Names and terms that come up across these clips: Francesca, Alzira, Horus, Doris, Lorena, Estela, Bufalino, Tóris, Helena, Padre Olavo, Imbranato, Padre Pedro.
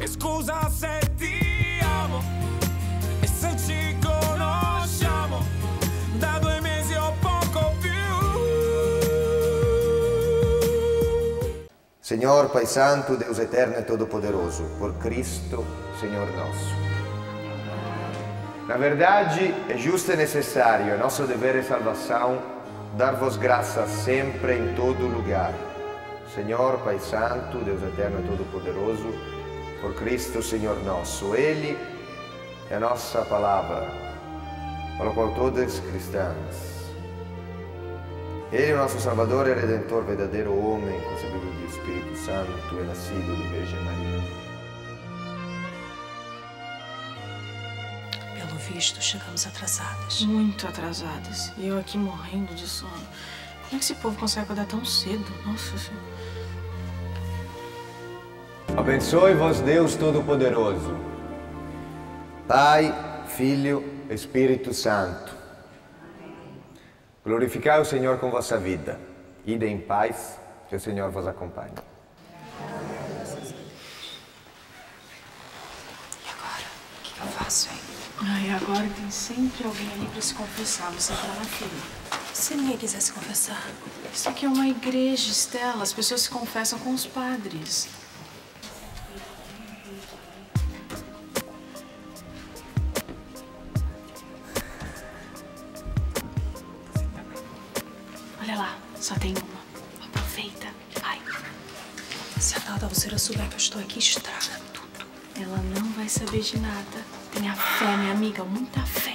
E scusa se ti amo, e se ci conosciamo da 2 mesi o poco più. Senhor, Pai Santo, Deus Eterno e Todo-Poderoso, por Cristo, Senhor nosso. Na verdade, é justo e necessário, é nosso dever e salvação, dar-vos graças sempre em todo lugar. Senhor, Pai Santo, Deus Eterno e Todo-Poderoso, por Cristo, Senhor nosso. Ele é a nossa palavra, pela qual todos cristãos. Ele é o nosso Salvador e Redentor, verdadeiro homem, concebido do Espírito Santo e nascido da Virgem Maria. Pelo visto, chegamos atrasadas. Muito atrasadas. E eu aqui morrendo de sono. Como é que esse povo consegue acordar tão cedo? Nossa Senhora. Abençoe-vos Deus Todo-Poderoso, Pai, Filho, Espírito Santo. Glorificai o Senhor com vossa vida. Ide em paz, que o Senhor vos acompanhe. E agora? O que eu faço, hein? Ai, agora tem sempre alguém ali pra se confessar. Você tá na fila. Se ninguém quiser se confessar. Isso aqui é uma igreja, Estela. As pessoas se confessam com os padres. Olha lá, só tem uma. Aproveita. Vai. Se a tal da Alzira souber que eu estou aqui, estraga tudo. Ela não vai saber de nada. Tenha fé, minha amiga. Muita fé.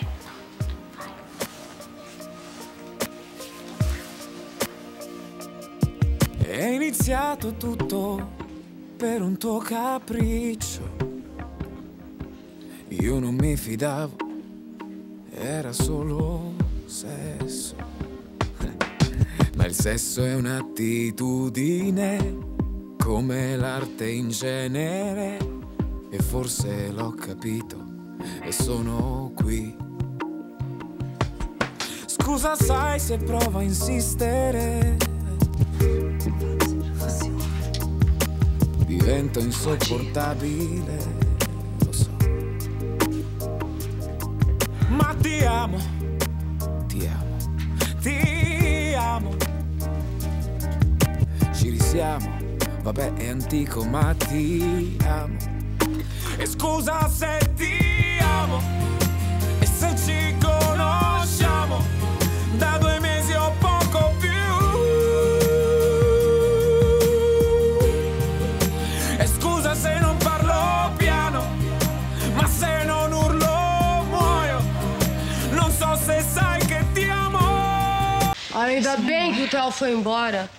È iniziato tutto per un tuo capriccio. Io non mi fidavo, era solo sesso. Ma il sesso è un'attitudine, come l'arte in genere. E forse l'ho capito e sono qui. Scusa sai se provo a insistere. Divento insopportabile, lo so. Ma ti amo, ti amo, ti amo. Ci risiamo, vabbè è antico ma ti amo. E scusa se ti amo, e se ci conosciamo da 2 mesi o poco più. Ainda bem que o Theo foi embora.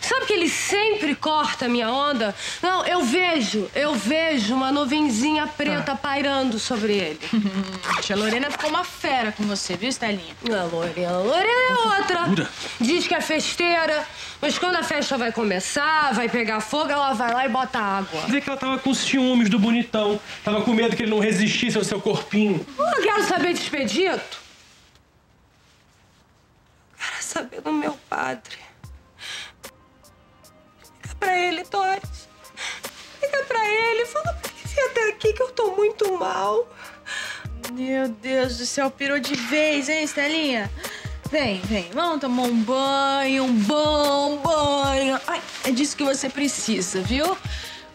Sabe que ele sempre corta a minha onda? Não, eu vejo uma nuvenzinha preta pairando sobre ele. Tia Lorena ficou uma fera com você, viu, Estelinha? Não, Lorena é outra. Diz que é festeira, mas quando a festa vai começar, vai pegar fogo, ela vai lá e bota água. Dizer que ela tava com ciúmes do bonitão. Tava com medo que ele não resistisse ao seu corpinho. Eu não quero saber de expedito. Saber do meu padre. Liga pra ele, Tóris. Liga pra ele, fala pra ele vir até aqui que eu tô muito mal. Meu Deus do céu, pirou de vez, hein, Estelinha? Vem, vamos tomar um banho, um bom banho. Ai, é disso que você precisa, viu?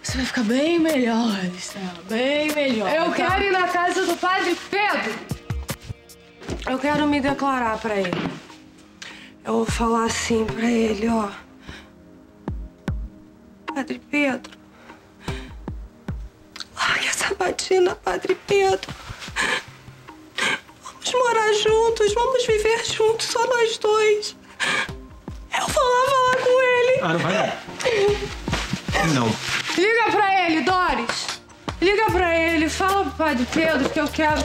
Você vai ficar bem melhor, Estela, bem melhor. Eu quero ir na casa do Padre Pedro. Eu quero me declarar pra ele. Eu vou falar assim pra ele, ó. Padre Pedro. Larga essa batina, Padre Pedro. Vamos morar juntos, vamos viver juntos, só nós dois. Eu vou lá falar com ele. Ah, não vai não. Não. Liga pra ele, Doris. Liga pra ele, fala pro Padre Pedro que eu quero...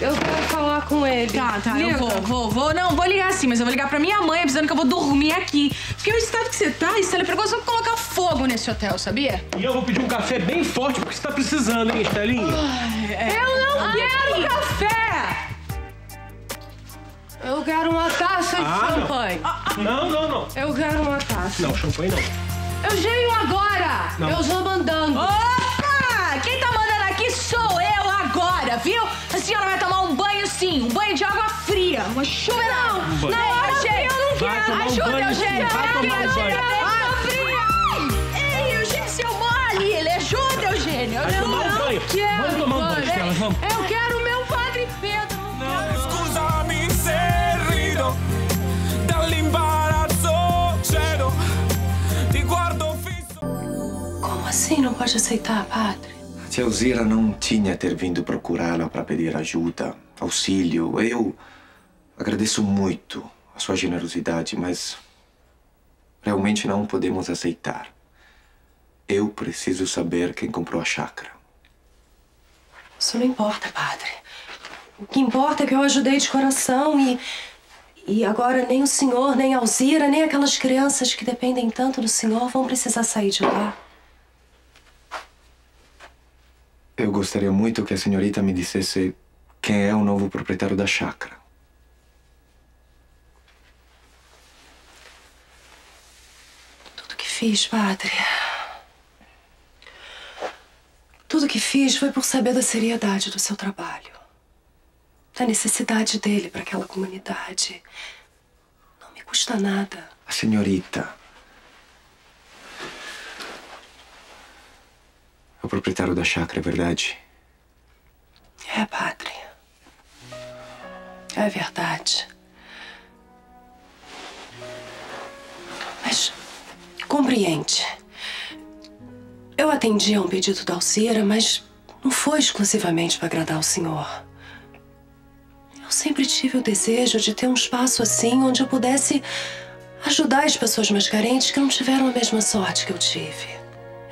Eu quero falar com ele. Tá, liga. Eu vou. Não, vou ligar sim, mas eu vou ligar pra minha mãe avisando que eu vou dormir aqui. Porque o estado que você tá, Estela, é perigoso pra colocar fogo nesse hotel, sabia? E eu vou pedir um café bem forte porque você tá precisando, hein, Estelinha? Eu não quero café! Eu quero uma taça de champanhe. Não. Eu quero uma taça. Não, champanhe não. Eu venho agora! Não. Eu já mandando. Opa! Olha, viu? A senhora vai tomar um banho sim, um banho de água fria, uma chuva não. Não, não, gente, eu não quero. Ajuda eu, gente. Ei, Eugênio, seu mole, ele ajuda, Eugênio. Eu não quero. Vamos tomar um banho, Estela, vamos. Eu quero o meu Padre Pedro. Scusami se rido dall'imbarazzo cero. Ti guardo fisso. Como assim não pode aceitar, padre? Se Alzira não tinha ter vindo procurá-la para pedir ajuda, auxílio, eu agradeço muito a sua generosidade, mas realmente não podemos aceitar. Eu preciso saber quem comprou a chácara. Isso não importa, padre. O que importa é que eu ajudei de coração e agora nem o senhor, nem a Alzira, nem aquelas crianças que dependem tanto do senhor vão precisar sair de lá. Eu gostaria muito que a senhorita me dissesse quem é o novo proprietário da chácara. Tudo que fiz, padre. Tudo que fiz foi por saber da seriedade do seu trabalho. Da necessidade dele para aquela comunidade. Não me custa nada. A senhorita... O proprietário da chácara, é verdade? É, padre. É verdade. Mas compreende. Eu atendi a um pedido da Alzira, mas não foi exclusivamente para agradar o senhor. Eu sempre tive o desejo de ter um espaço assim onde eu pudesse ajudar as pessoas mais carentes que não tiveram a mesma sorte que eu tive.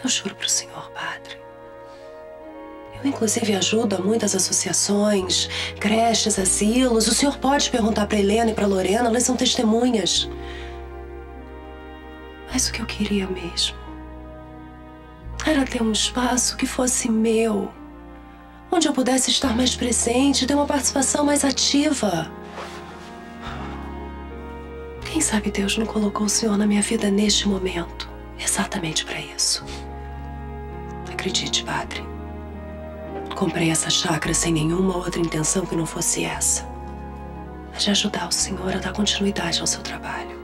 Eu juro para o senhor, padre. Eu, inclusive, ajudo a muitas associações, creches, asilos. O senhor pode perguntar para Helena e para Lorena, elas são testemunhas. Mas o que eu queria mesmo era ter um espaço que fosse meu, onde eu pudesse estar mais presente, ter uma participação mais ativa. Quem sabe Deus não colocou o senhor na minha vida neste momento, exatamente para isso. Acredite, padre. Comprei essa chácara sem nenhuma outra intenção que não fosse essa. A de ajudar o senhor a dar continuidade ao seu trabalho.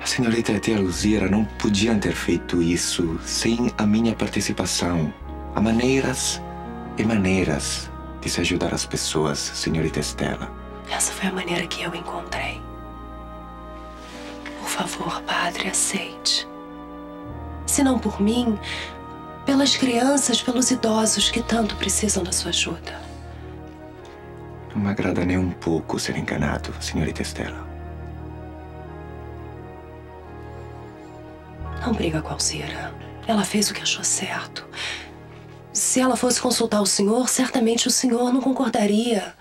A senhorita e a Alzira não podiam ter feito isso sem a minha participação. Há maneiras e maneiras de se ajudar as pessoas, senhorita Estela. Essa foi a maneira que eu encontrei. Por favor, padre, aceite. Se não por mim... pelas crianças, pelos idosos que tanto precisam da sua ajuda. Não me agrada nem um pouco ser enganado, senhorita Estela. Não briga com a Alzira. Ela fez o que achou certo. Se ela fosse consultar o senhor, certamente o senhor não concordaria.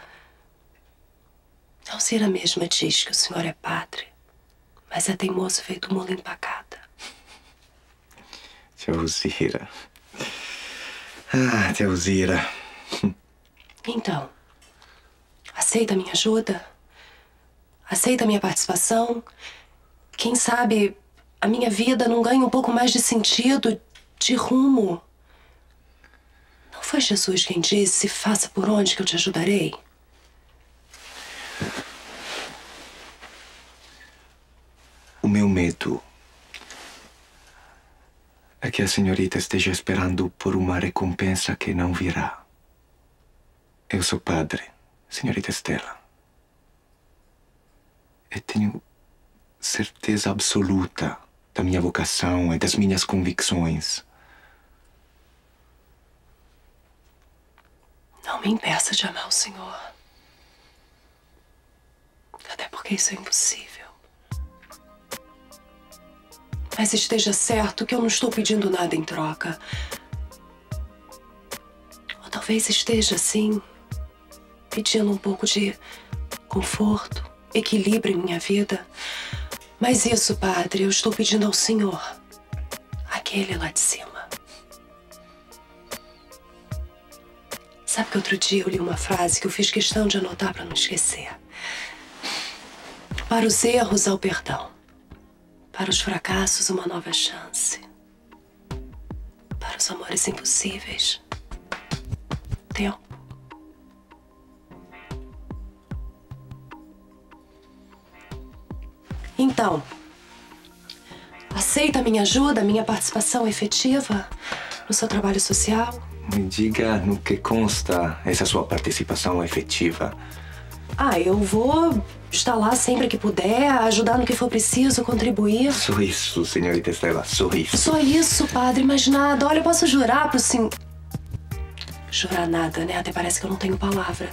A Alzira mesma diz que o senhor é padre, mas é teimoso feito mula empacada. Tia Alzira... Ah, tia Alzira. Então, aceita a minha ajuda? Aceita a minha participação? Quem sabe a minha vida não ganha um pouco mais de sentido, de rumo? Não foi Jesus quem disse, faça por onde que eu te ajudarei? O meu medo é que a senhorita esteja esperando por uma recompensa que não virá. Eu sou padre, senhorita Estela. Eu tenho certeza absoluta da minha vocação e das minhas convicções. Não me impeça de amar o senhor. Até porque isso é impossível. Mas esteja certo que eu não estou pedindo nada em troca. Ou talvez esteja, sim, pedindo um pouco de conforto, equilíbrio em minha vida. Mas isso, padre, eu estou pedindo ao senhor, aquele lá de cima. Sabe que outro dia eu li uma frase que eu fiz questão de anotar para não esquecer. Para os erros, ao perdão. Para os fracassos, uma nova chance. Para os amores impossíveis, tempo. Então, aceita a minha ajuda, a minha participação efetiva no seu trabalho social? Me diga no que consta essa sua participação efetiva. Ah, eu vou estar lá sempre que puder, ajudar no que for preciso, contribuir. Só isso, senhorita Estela, só isso. Só isso, padre, mas nada. Olha, eu posso jurar pro senhor... Jurar nada, né? Até parece que eu não tenho palavra.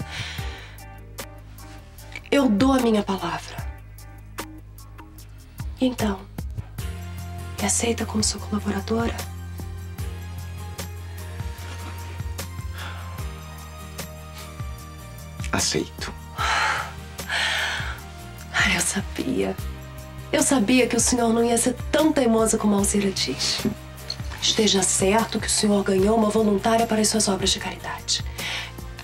Eu dou a minha palavra. Então, me aceita como sua colaboradora? Aceito. Ai, eu sabia. Eu sabia que o senhor não ia ser tão teimoso como a Alzira diz. Esteja certo que o senhor ganhou uma voluntária para as suas obras de caridade.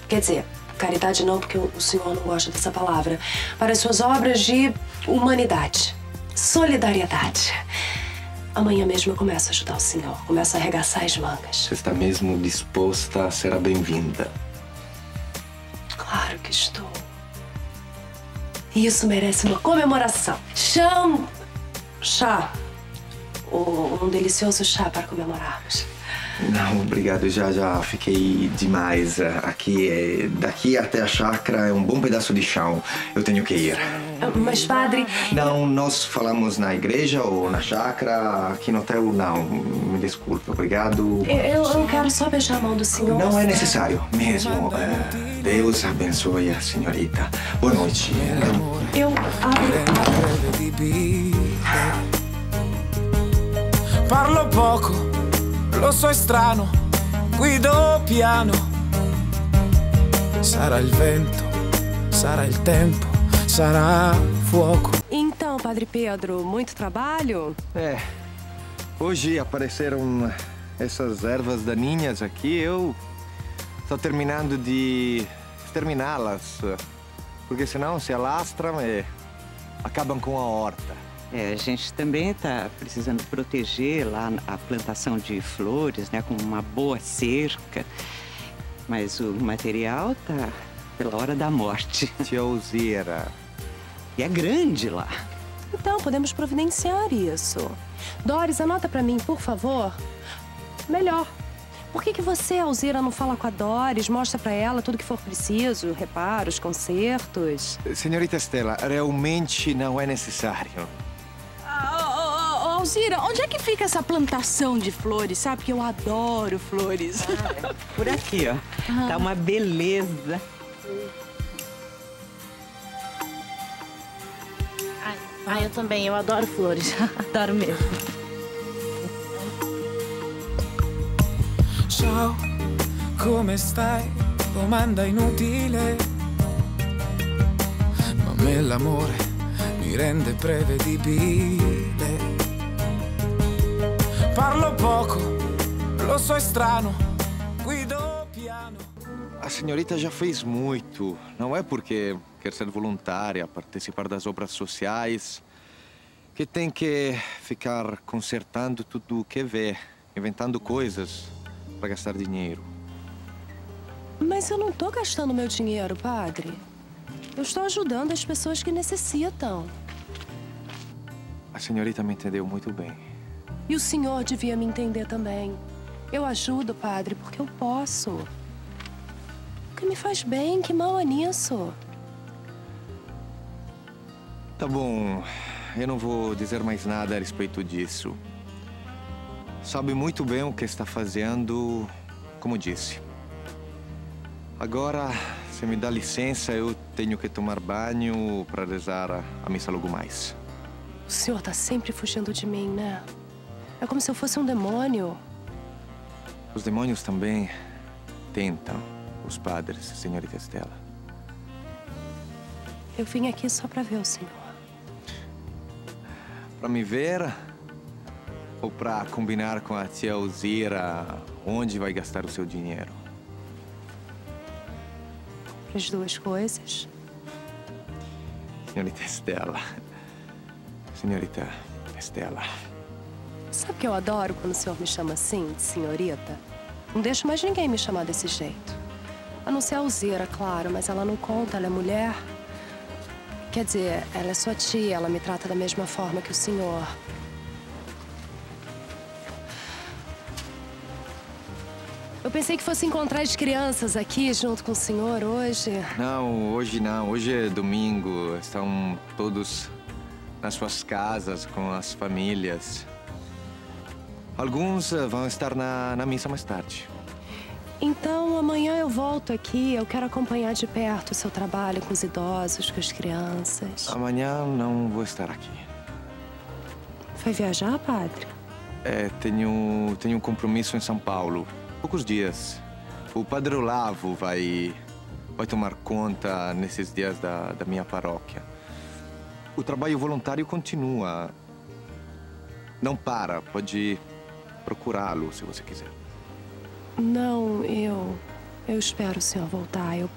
Quer dizer, caridade não, porque o senhor não gosta dessa palavra. Para as suas obras de humanidade, solidariedade. Amanhã mesmo eu começo a ajudar o senhor, começo a arregaçar as mangas. Você está mesmo disposta a ser a bem-vinda? Claro que estou. Isso merece uma comemoração. Chá. Um delicioso chá para comemorarmos. Não, obrigado. Já fiquei demais. Aqui é... Daqui até a chácara é um bom pedaço de chão. Eu tenho que ir. Mas, padre... Não, nós falamos na igreja ou na chácara. Aqui no hotel, não. Me desculpe, obrigado. Eu quero só beijar a mão do senhor. Não é necessário, mesmo. Deus abençoe a senhorita. Boa noite. Eu abro... Parlo poco, lo so è strano, guido piano. Sarà il vento, sarà il tempo, sarà fuoco. Então, Padre Pedro, muito trabalho? É, hoje apareceram essas ervas daninhas aqui. Eu estou terminando de exterminá-las, porque senão se alastram e acabam com a horta. É, a gente também está precisando proteger lá a plantação de flores, né, com uma boa cerca. Mas o material tá pela hora da morte. Tia Alzira. E é grande lá. Então, podemos providenciar isso. Doris, anota para mim, por favor. Melhor. Por que você, Alzira, não fala com a Doris, mostra pra ela tudo que for preciso, reparos, consertos? Senhorita Estela, realmente não é necessário. Alzira, onde é que fica essa plantação de flores? Sabe que eu adoro flores. Ah, é. Por aqui, ó. Tá uma beleza. Ah, eu também. Eu adoro flores. Adoro mesmo. Ciao, come stai? Domanda inutile. Ma a me l'amore mi rende prevedibile. Parlo poco, lo so é strano, guido piano. A senhorita já fez muito. Não é porque quer ser voluntária, participar das obras sociais, que tem que ficar consertando tudo o que vê, inventando coisas para gastar dinheiro. Mas eu não estou gastando meu dinheiro, padre. Eu estou ajudando as pessoas que necessitam. A senhorita me entendeu muito bem. E o senhor devia me entender também. Eu ajudo, padre, porque eu posso. O que me faz bem, que mal é nisso? Tá bom, eu não vou dizer mais nada a respeito disso. Sabe muito bem o que está fazendo, como disse. Agora, se me dá licença, eu tenho que tomar banho para rezar a missa logo mais. O senhor tá sempre fugindo de mim, né? É como se eu fosse um demônio. Os demônios também tentam os padres, senhorita Estela. Eu vim aqui só para ver o senhor. Para me ver ou para combinar com a tia Alzira onde vai gastar o seu dinheiro? Para as duas coisas. Senhorita Estela. Senhorita Estela. Sabe que eu adoro quando o senhor me chama assim, de senhorita? Não deixo mais ninguém me chamar desse jeito. A não ser a Alzira, claro, mas ela não conta, ela é mulher. Quer dizer, ela é sua tia, ela me trata da mesma forma que o senhor. Eu pensei que fosse encontrar as crianças aqui junto com o senhor hoje. Não, hoje não. Hoje é domingo. Estão todos nas suas casas, com as famílias. Alguns vão estar na missa mais tarde. Então, amanhã eu volto aqui. Eu quero acompanhar de perto o seu trabalho com os idosos, com as crianças. Amanhã não vou estar aqui. Foi viajar, padre? É, tenho um compromisso em São Paulo. Poucos dias. O padre Olavo vai tomar conta nesses dias da minha paróquia. O trabalho voluntário continua. Não para. Pode procurá-lo, se você quiser. Não, eu espero o senhor voltar. Eu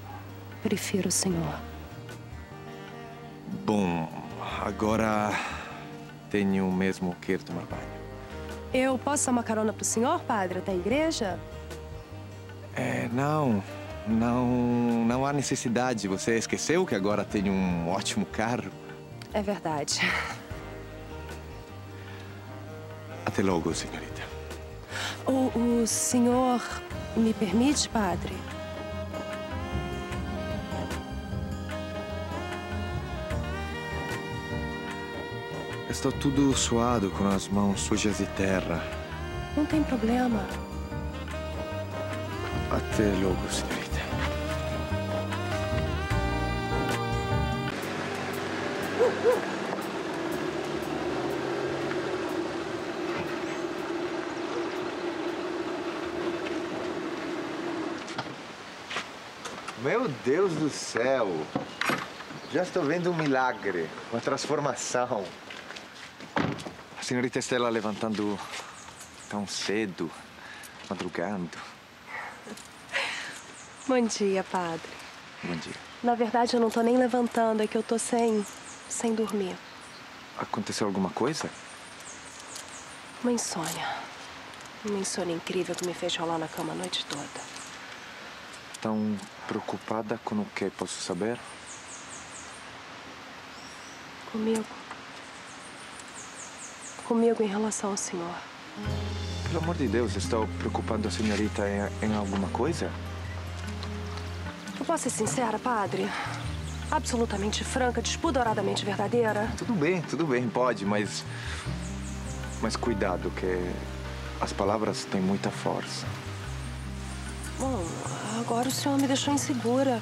prefiro o senhor. Bom, agora tenho mesmo que ir tomar banho. Eu posso dar uma carona pro senhor, padre, até a igreja? É, não há necessidade. Você esqueceu que agora tem um ótimo carro? É verdade. Até logo, senhorita. O senhor me permite, padre? Estou tudo suado, com as mãos sujas de terra. Não tem problema. Até logo, senhorita. Meu Deus do céu! Já estou vendo um milagre, uma transformação. A senhorita Estela levantando tão cedo, madrugando. Bom dia, padre. Bom dia. Na verdade, eu não tô nem levantando, é que eu tô sem dormir. Aconteceu alguma coisa? Uma insônia. Uma insônia incrível que me fez rolar na cama a noite toda. Tão preocupada com o que, posso saber? Comigo em relação ao senhor. Pelo amor de Deus, estou preocupando a senhorita em alguma coisa? Eu posso ser sincera, padre? Absolutamente franca, despudoradamente verdadeira? Tudo bem, pode, mas cuidado, que as palavras têm muita força. Bom, agora o senhor me deixou insegura.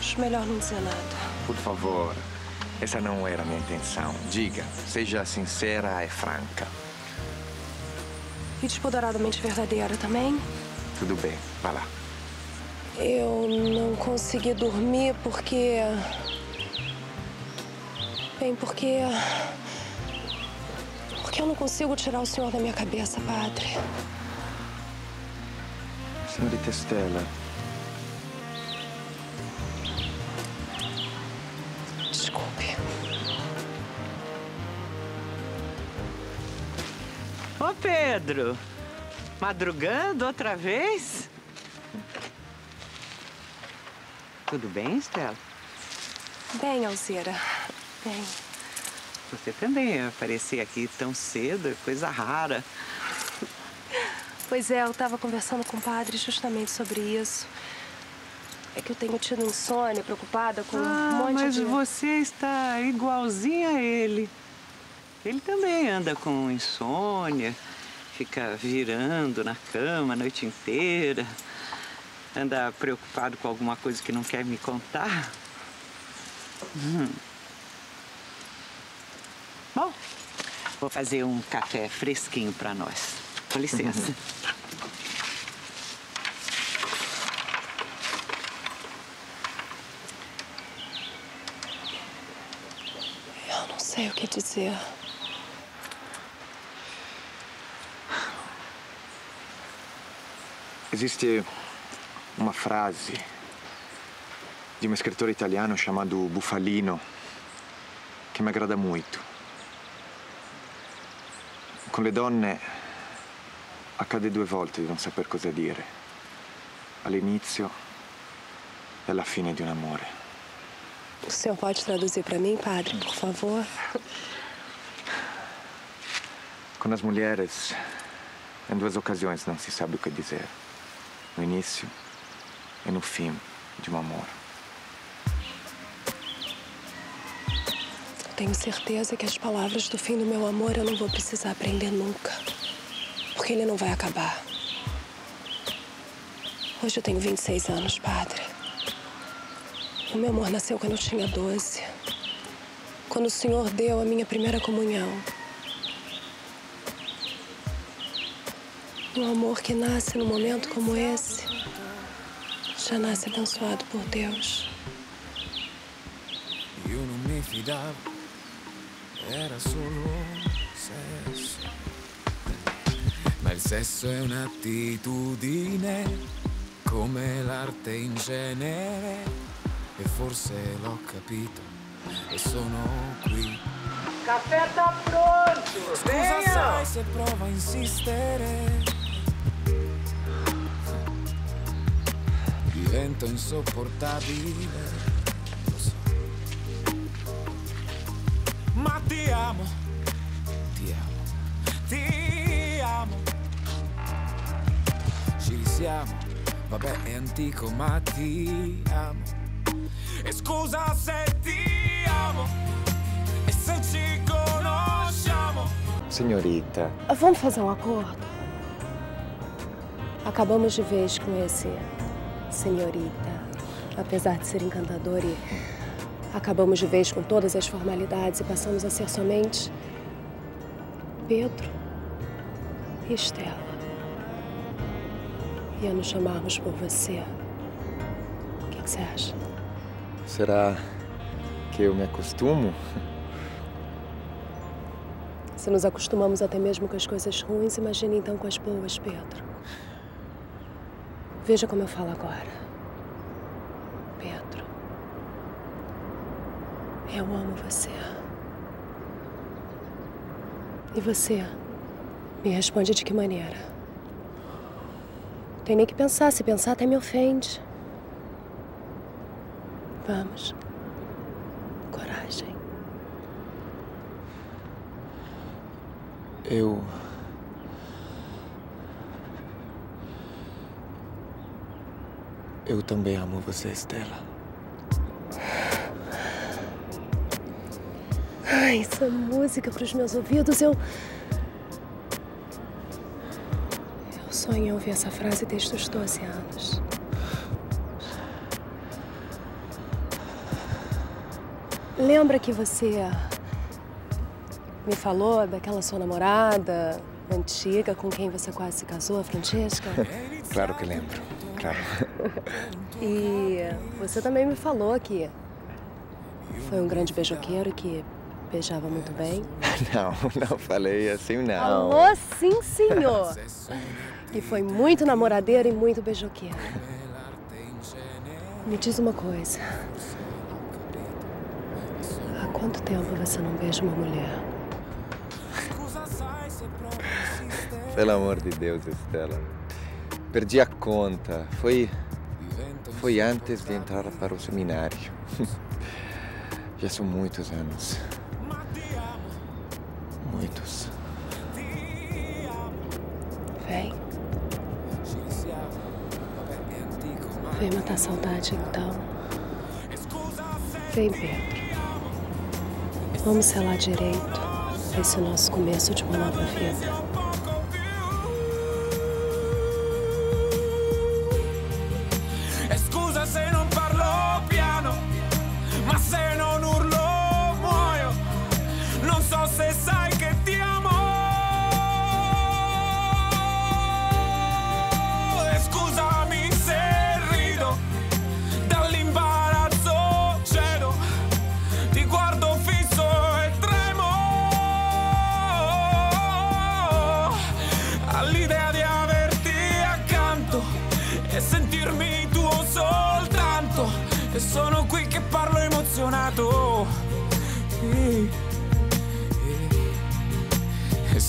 Acho melhor não dizer nada. Por favor. Essa não era a minha intenção. Diga, seja sincera e franca. E despoderadamente verdadeira também? Tudo bem, vá lá. Eu não consegui dormir porque... Bem, porque eu não consigo tirar o senhor da minha cabeça, padre. Senhorita Estela... Desculpe. Ô, Pedro, madrugando outra vez? Tudo bem, Estela? Bem, Alzira. Bem. Você também ia aparecer aqui tão cedo, coisa rara. Pois é, eu estava conversando com o padre justamente sobre isso. É que eu tenho tido insônia, preocupada com um monte de... Ah, mas você está igualzinha a ele. Ele também anda com insônia, fica virando na cama a noite inteira, anda preocupado com alguma coisa que não quer me contar. Bom, vou fazer um café fresquinho para nós. Com licença. Não sei o que dizer. Existe uma frase de um escritor italiano chamado Bufalino que mi agrada muito. Con le donne accade due volte di non saper cosa dire. All'inizio é a fine de um amor. O senhor pode traduzir para mim, padre, por favor? Com as mulheres, em duas ocasiões não se sabe o que dizer. No início e no fim de um amor. Tenho certeza que as palavras do fim do meu amor eu não vou precisar aprender nunca. Porque ele não vai acabar. Hoje eu tenho 26 anos, padre. O meu amor nasceu quando eu tinha 12. Quando o senhor deu a minha primeira comunhão. Um amor que nasce num momento como esse, já nasce abençoado por Deus. Eu não me fidava, era só sesso. Mas o sesso é uma attitudine, come l'arte in genere. E forse l'ho capito, e sono qui. Café tá pronto! Venha! Scusa, sai se prova a insistere. Divento insopportabile, lo so. Ma ti amo, ti amo, ti amo. Ci risiamo, vabbè è antico, ma ti amo. E scusa se ti amo. Se te conosciamo. Senhorita, vamos fazer um acordo? Acabamos de vez com esse senhorita. Apesar de ser encantador e acabamos de vez com todas as formalidades e passamos a ser somente Pedro e Estela. E a nos chamarmos por você. O que você acha? Será que eu me acostumo? Se nos acostumamos até mesmo com as coisas ruins, imagine então com as boas, Pedro. Veja como eu falo agora. Pedro, eu amo você. E você me responde de que maneira? Tem nem que pensar, se pensar até me ofende. Vamos. Coragem. Eu também amo você, Estela. Ai, essa música para os meus ouvidos, eu sonho em ouvir essa frase desde os 12 anos. Lembra que você me falou daquela sua namorada antiga com quem você quase se casou, Francesca? Claro que lembro, claro. E você também me falou que foi um grande beijoqueiro que beijava muito bem. Não, não falei assim, não. Falou sim, senhor. E foi muito namoradeiro e muito beijoqueiro. Me diz uma coisa. Há quanto tempo você não beija uma mulher? Pelo amor de Deus, Estela. Perdi a conta. Foi antes de entrar para o seminário. Já são muitos anos. Muitos. Vem. Vem matar a saudade, então. Vem, Pedro. Vamos selar direito esse nosso começo de uma nova vida.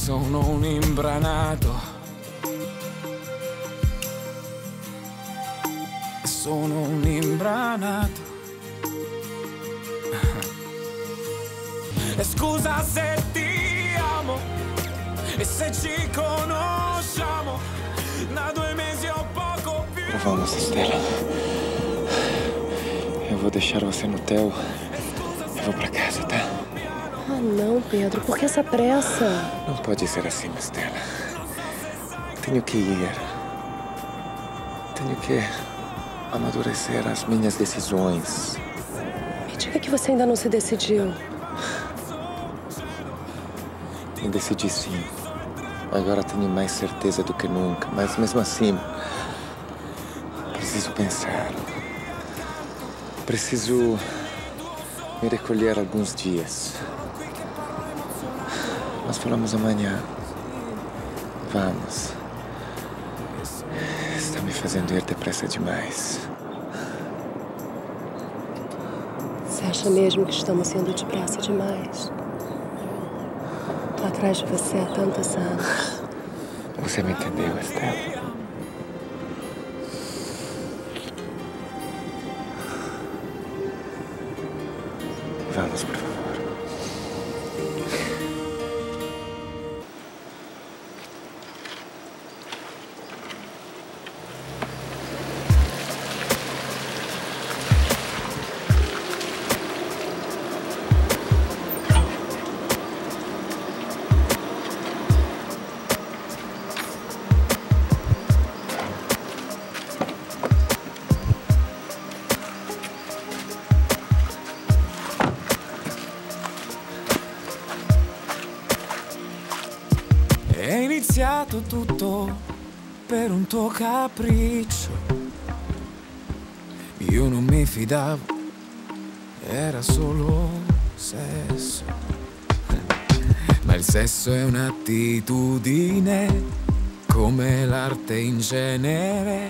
Sono un imbranato. sono un imbranato. E scusa se ti amo e se ci conosciamo da 2 mesi o poco più. Vamos, Estela. Eu vou deixar você no hotel e vou pra casa, tá? Ah, não, Pedro. Por que essa pressa? Não pode ser assim, Estela. Tenho que ir. Tenho que amadurecer as minhas decisões. Me diga que você ainda não se decidiu. Eu decidi sim. Agora tenho mais certeza do que nunca, mas mesmo assim, preciso pensar. Preciso me recolher alguns dias. Nós falamos amanhã. Vamos. Está me fazendo ir depressa demais. Você acha mesmo que estamos indo depressa demais? Atrás de você há tantos anos. Você me entendeu, Estela? Vamos, por favor. È iniziato tutto per un tuo capriccio. Io non mi fidavo, era solo sesso. Ma il sesso è un'attitudine, come l'arte in genere.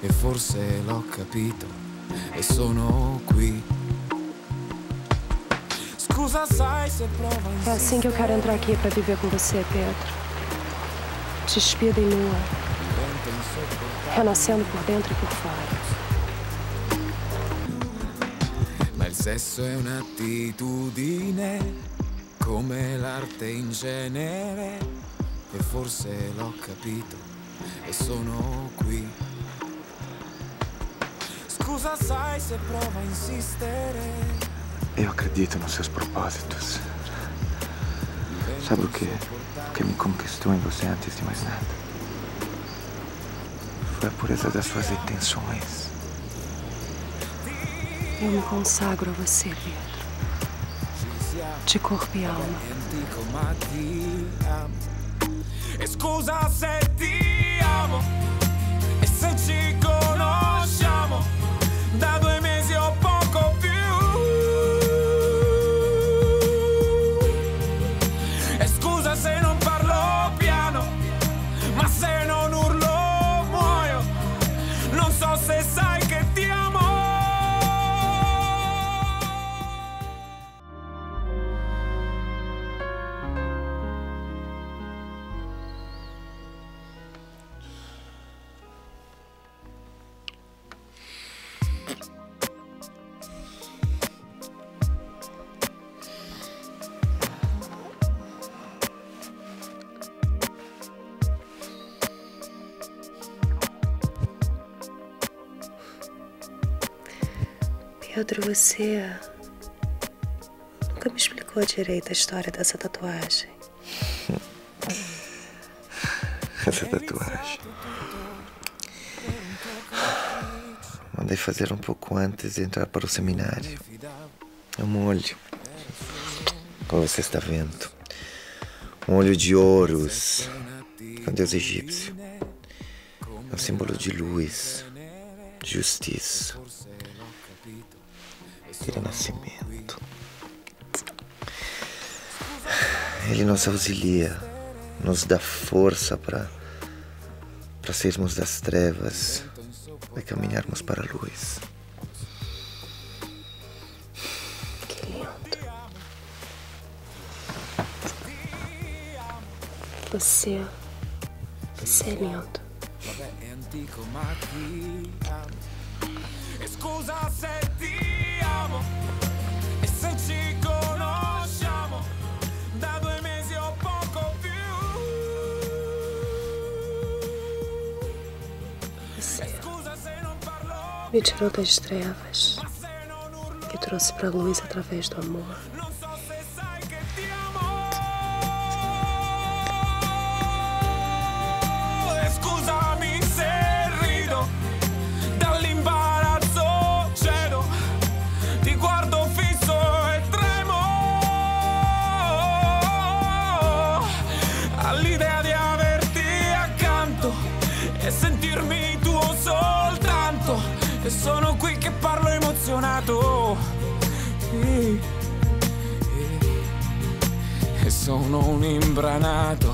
E forse l'ho capito e sono qui. Scusa, sai se provo. È assim que eu quero entrar aqui para viver com você, Pedro. Despida e nua, renascendo por dentro e por fora. Ma il sesso è un'attitudine, come l'arte in genere. E forse l'ho capito e sono qui. Scusa, sai se prova a insistere. Eu acredito nos seus propósitos. Sabe o quê? O que me conquistou em você antes de mais nada foi a pureza das suas intenções. Eu me consagro a você, Pedro, de corpo e alma. Scusa se ti amo e se ci conosciamo da 2 mesi o poco più. Se non parlo piano, ma se non urlo muoio. Non so se sai che ti amo. Pedro, você nunca me explicou direito a história dessa tatuagem. Essa tatuagem mandei fazer um pouco antes de entrar para o seminário. É um olho, como você está vendo. Um olho de Horus, um deus egípcio. É um símbolo de luz, de justiça, de renascimento. Ele nos auxilia, nos dá força para sairmos das trevas e caminharmos para a luz. Que lindo. Você é lindo. Scusa se ti amo e se ci conosciamo da 2 mesi o poco più. Scusa se non parlo. Vigiou das trevas que trouxe para a luz através do amor. Sono qui che parlo emozionato e sono un imbranato.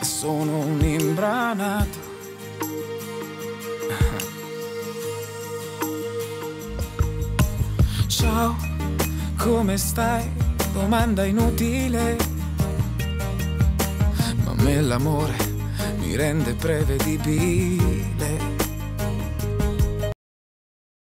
Sono un imbranato. Ciao, come stai? Domanda inutile, ma me l'amore mi rende prevedibile.